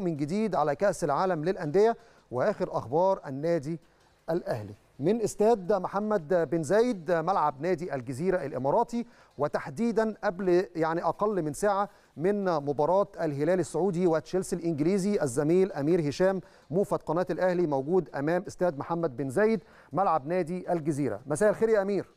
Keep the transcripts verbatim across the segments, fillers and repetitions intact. من جديد على كأس العالم للأندية وآخر أخبار النادي الأهلي من استاد محمد بن زايد ملعب نادي الجزيرة الإماراتي، وتحديدا قبل يعني أقل من ساعة من مباراة الهلال السعودي وتشيلسي الإنجليزي. الزميل أمير هشام موفد قناة الأهلي موجود أمام استاد محمد بن زايد ملعب نادي الجزيرة. مساء الخير يا أمير.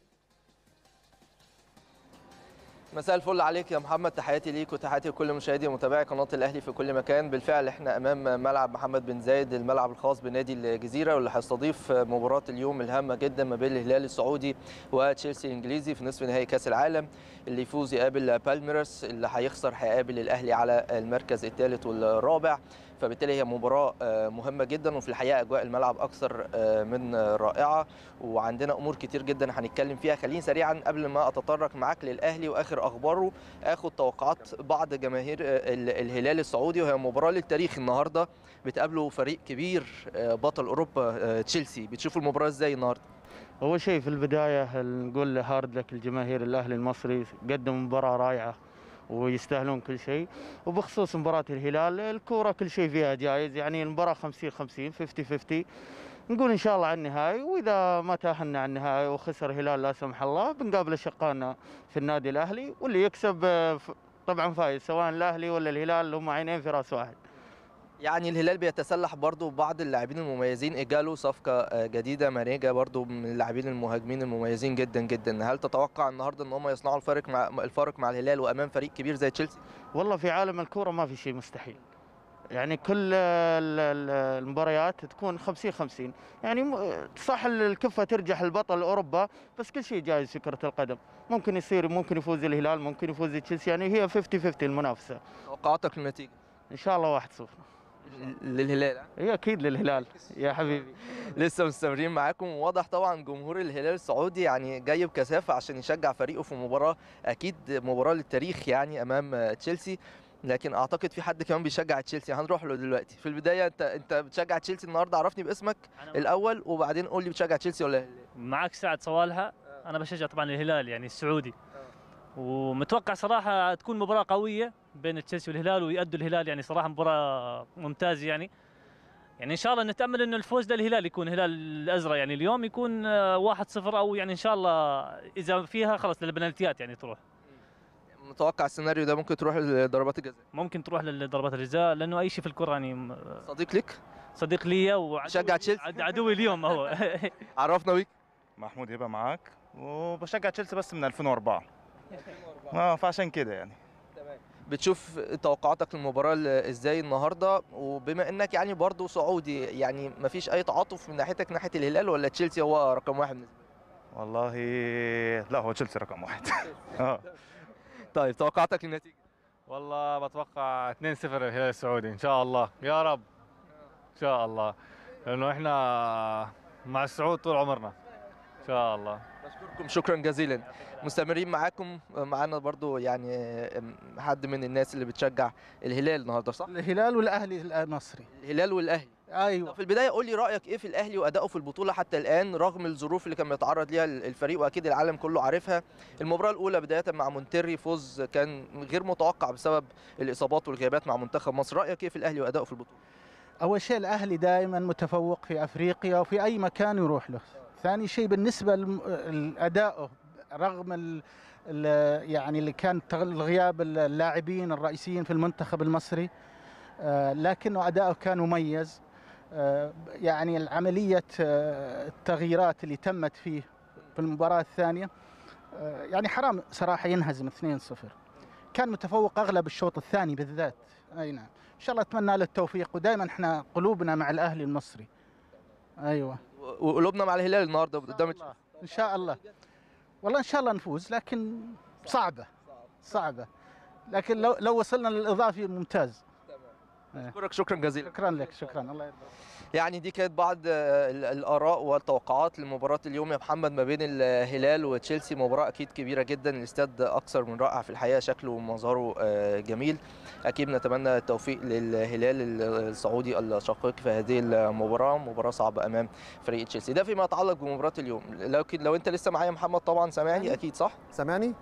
مساء الفل عليك يا محمد، تحياتي ليك وتحياتي لكل مشاهدي ومتابعي قناه الاهلي في كل مكان. بالفعل احنا امام ملعب محمد بن زايد، الملعب الخاص بنادي الجزيره، واللي هيستضيف مباراه اليوم الهامه جدا ما بين الهلال السعودي وتشيلسي الانجليزي في نصف نهائي كاس العالم. اللي يفوز يقابل البالميرز، اللي هيخسر هيقابل الاهلي على المركز الثالث والرابع. فبالتالي هي مباراة مهمة جدا، وفي الحقيقة أجواء الملعب أكثر من رائعة، وعندنا أمور كتير جدا هنتكلم فيها. خليني سريعا قبل ما أتطرق معاك للأهلي وآخر أخباره آخد توقعات بعض جماهير الهلال السعودي، وهي مباراة للتاريخ النهاردة، بتقابله فريق كبير بطل أوروبا تشيلسي. بتشوفوا المباراة إزاي النهاردة؟ هو شيء في البداية نقول هارد لك الجماهير الأهلي المصري، قدم مباراة رائعة ويستاهلون كل شيء. وبخصوص مباراة الهلال، الكورة كل شيء فيها جايز، يعني المباراة خمسين خمسين خمسين نقول إن شاء الله على النهائي. وإذا ما تأهلنا على النهائي وخسر الهلال لا سمح الله، بنقابل أشقائنا في النادي الأهلي، واللي يكسب طبعا فايز، سواء الأهلي ولا الهلال، هم عينين في راس واحد. يعني الهلال بيتسلح برضو بعض اللاعبين المميزين، إجاله صفقة جديدة مانيجا برضو من اللاعبين المهاجمين المميزين جدا جدا. هل تتوقع النهارده ان هم يصنعوا الفارق مع الفارق مع الهلال وامام فريق كبير زي تشيلسي؟ والله في عالم الكورة ما في شيء مستحيل، يعني كل المباريات تكون خمسين خمسين، يعني صح الكفة ترجح البطل أوروبا، بس كل شيء جايز في كرة القدم. ممكن يصير، ممكن يفوز الهلال، ممكن يفوز تشيلسي، يعني هي خمسين خمسين المنافسة. توقعاتك للنتيجة؟ ان شاء الله واحد صفر للهلال. هي اكيد للهلال يا حبيبي. لسه مستمرين معاكم، وواضح طبعا جمهور الهلال السعودي يعني جاي بكثافه عشان يشجع فريقه في مباراه اكيد مباراه للتاريخ يعني امام تشيلسي. لكن اعتقد في حد كمان بيشجع تشيلسي هنروح له دلوقتي. في البدايه انت انت بتشجع تشيلسي النهارده، عرفني باسمك الاول وبعدين قول لي بتشجع تشيلسي ولا الهلال. معاك سعد صوالحه. انا بشجع طبعا الهلال يعني السعودي، ومتوقع صراحه تكون مباراه قويه بين تشيلسي والهلال، ويأدوا الهلال يعني صراحه مباراه ممتازه. يعني يعني ان شاء الله نتامل انه الفوز للهلال يكون هلال الازرق يعني اليوم يكون واحد صفر، او يعني ان شاء الله اذا فيها خلاص للبنالتيات يعني تروح. متوقع السيناريو ده ممكن تروح لضربات الجزاء؟ ممكن تروح لضربات الجزاء، لانه اي شيء في الكره يعني. صديق لك؟ صديق لي وعدوي عدوي اليوم هو. عرفنا بيك. محمود هبه معاك، وبشجع تشيلسي بس من ألفين وأربعة. اه فعشان كده يعني. بتشوف توقعاتك للمباراه ازاي النهارده، وبما انك يعني برضه سعودي، يعني مفيش اي تعاطف من ناحيتك ناحيه الهلال ولا تشيلسي هو رقم واحد بالنسبه لك؟ والله لا، هو تشيلسي رقم واحد. اه طيب توقعاتك للنتيجه؟ والله بتوقع اثنين صفر الهلال السعودي ان شاء الله، يا رب ان شاء الله، لانه احنا مع السعود طول عمرنا ان شاء الله. بشكركم شكرا جزيلا. مستمرين معاكم، معانا برضو يعني حد من الناس اللي بتشجع الهلال النهارده صح؟ الهلال والاهلي المصري. الهلال والاهلي. ايوه. في البدايه قول لي رايك ايه في الاهلي وادائه في البطوله حتى الان رغم الظروف اللي كان بيتعرض ليها الفريق، واكيد العالم كله عارفها. المباراه الاولى بدايه مع مونتيريه، فوز كان غير متوقع بسبب الاصابات والغيابات مع منتخب مصر. رايك ايه في الاهلي وادائه في البطوله؟ اول شيء الاهلي دائما متفوق في افريقيا وفي اي مكان يروح له. ثاني شيء بالنسبه لادائه رغم ال ال يعني اللي كان غياب اللاعبين الرئيسيين في المنتخب المصري، آه لكنه اداؤه كان مميز. آه يعني العمليه آه التغييرات اللي تمت فيه في المباراه الثانيه، آه يعني حرام صراحه ينهزم اثنين صفر. كان متفوق اغلب الشوط الثاني بالذات. اي نعم، ان شاء الله اتمنى له التوفيق، ودائما احنا قلوبنا مع الاهلي المصري. ايوه، وقلوبنا مع الهلال النهارده قدام ان شاء الله. والله ان شاء الله نفوز، لكن صعبه صعبه، لكن لو لو وصلنا للاضافي ممتاز. اشكرك شكرا جزيلا. شكرا لك. شكرا الله يرضى. يعني دي كانت بعض الاراء والتوقعات لمباراه اليوم يا محمد ما بين الهلال وتشيلسي، مباراه اكيد كبيره جدا، الاستاد اكثر من رائع في الحقيقه، شكله ومنظره جميل. اكيد نتمنى التوفيق للهلال السعودي الشقيق في هذه المباراه، مباراه صعبه امام فريق تشيلسي. ده فيما يتعلق بمباراه اليوم. لكن لو انت لسه معايا يا محمد طبعا سامعني اكيد صح؟ سامعني؟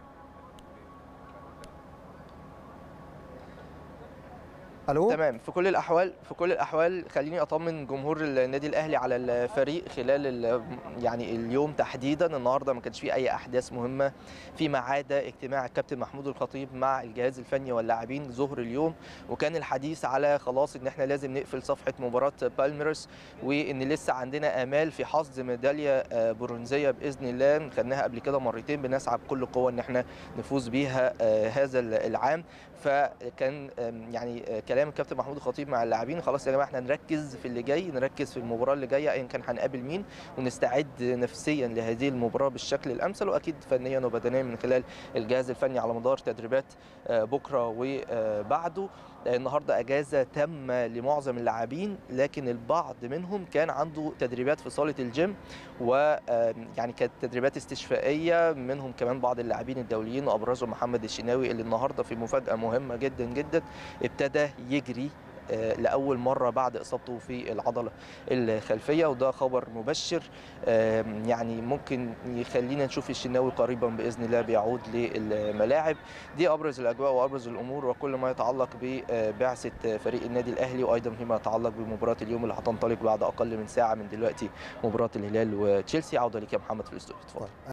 الو تمام. في كل الاحوال في كل الاحوال خليني اطمن جمهور النادي الاهلي على الفريق خلال يعني اليوم تحديدا. النهارده ما كانش في اي احداث مهمه فيما عدا اجتماع الكابتن محمود الخطيب مع الجهاز الفني واللاعبين ظهر اليوم، وكان الحديث على خلاص ان احنا لازم نقفل صفحه مباراه بالميرز، وان لسه عندنا امال في حصد ميداليه برونزيه باذن الله. خدناها قبل كده مرتين، بنسعى بكل قوه ان احنا نفوز بيها هذا العام. فكان يعني كلام الكابتن محمود الخطيب مع اللاعبين خلاص يا جماعه احنا نركز في اللي جاي، نركز في المباراه اللي جايه ايا كان هنقابل مين، ونستعد نفسيا لهذه المباراه بالشكل الامثل، واكيد فنيا وبدنيا من خلال الجهاز الفني على مدار تدريبات بكره وبعده. النهارده اجازه تامه لمعظم اللاعبين، لكن البعض منهم كان عنده تدريبات في صاله الجيم، ويعني كانت تدريبات استشفائيه. منهم كمان بعض اللاعبين الدوليين وابرزهم محمد الشناوي اللي النهارده في مفاجاه مهمه جدا جدا، ابتدى يجري لأول مرة بعد إصابته في العضلة الخلفية، وده خبر مبشر يعني ممكن يخلينا نشوف الشناوي قريبا بإذن الله بيعود للملاعب. دي أبرز الأجواء وأبرز الأمور وكل ما يتعلق ببعثة فريق النادي الأهلي، وأيضا فيما يتعلق بمباراة اليوم اللي هتنطلق بعد أقل من ساعة من دلوقتي، مباراة الهلال وتشيلسي. عودة لك يا محمد في الاستوديو، اتفضل.